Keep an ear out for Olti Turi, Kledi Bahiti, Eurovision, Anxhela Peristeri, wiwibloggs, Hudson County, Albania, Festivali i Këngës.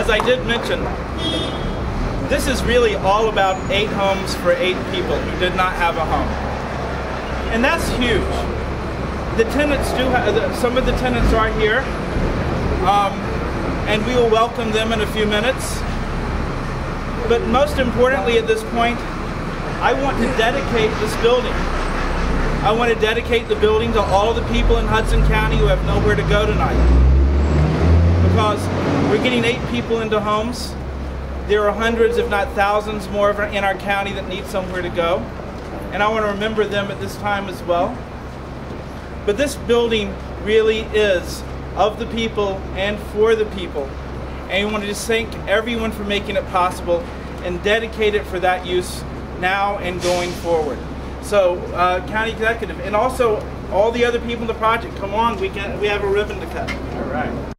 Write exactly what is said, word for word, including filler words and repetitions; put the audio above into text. As I did mention, this is really all about eight homes for eight people who did not have a home. And that's huge. The tenants do have, some of the tenants are here, um, and we will welcome them in a few minutes. But most importantly at this point, I want to dedicate this building. I want to dedicate the building to all the people in Hudson County who have nowhere to go tonight. Because we're getting eight people into homes. There are hundreds, if not thousands, more in our county that need somewhere to go. And I want to remember them at this time as well. But this building really is of the people and for the people. And we want to just thank everyone for making it possible and dedicate it for that use now and going forward. So, uh, County Executive, and also all the other people in the project, come on, we, can, we have a ribbon to cut. All right.